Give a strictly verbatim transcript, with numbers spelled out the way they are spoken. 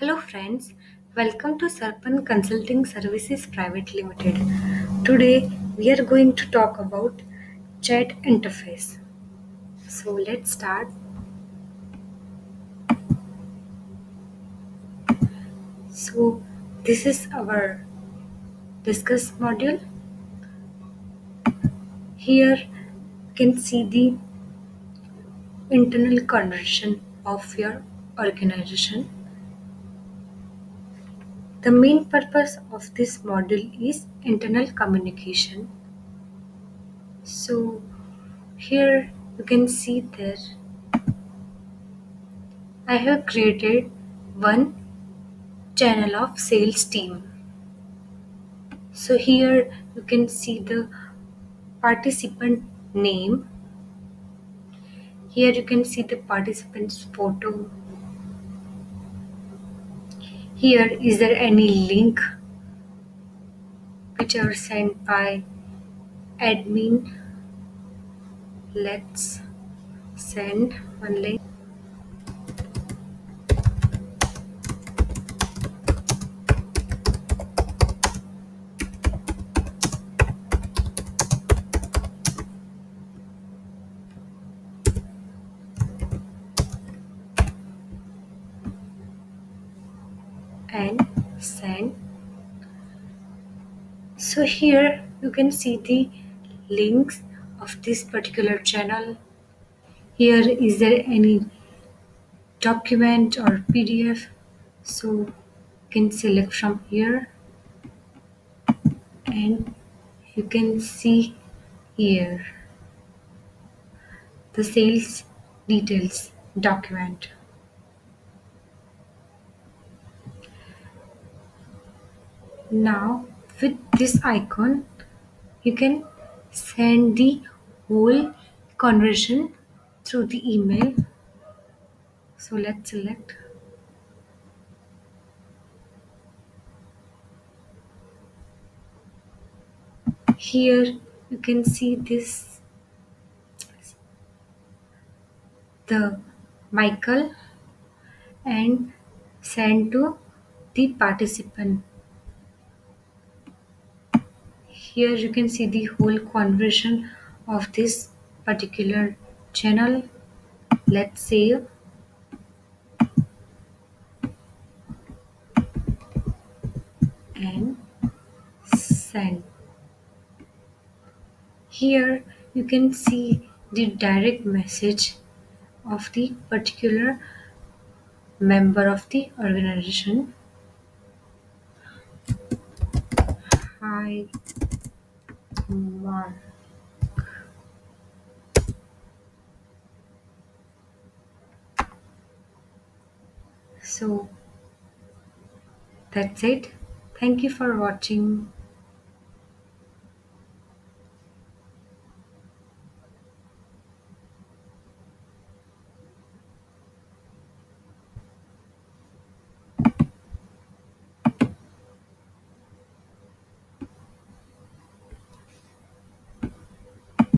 Hello friends, welcome to Serpent Consulting Services Private Limited. Today we are going to talk about chat interface. So let's start. So this is our discuss module. Here you can see the internal conversion of your organization. The main purpose of this module is internal communication. So here you can see there I have created one channel of sales team. So here you can see the participant name. Here you can see the participant's photo. Here, is there any link which are sent by admin? Let's send one link. And send. So here you can see the links of this particular channel. Here is there any document or P D F, so you can select from here and you can see here the sales details document. Now with this icon you can send the whole conversion through the email. So let's select. Here you can see this the Michael and send to the participant. Here you can see the whole conversion of this particular channel. Let's save. And send. Here you can see the direct message of the particular member of the organization. Hi. Mark. So that's it. Thank you for watching.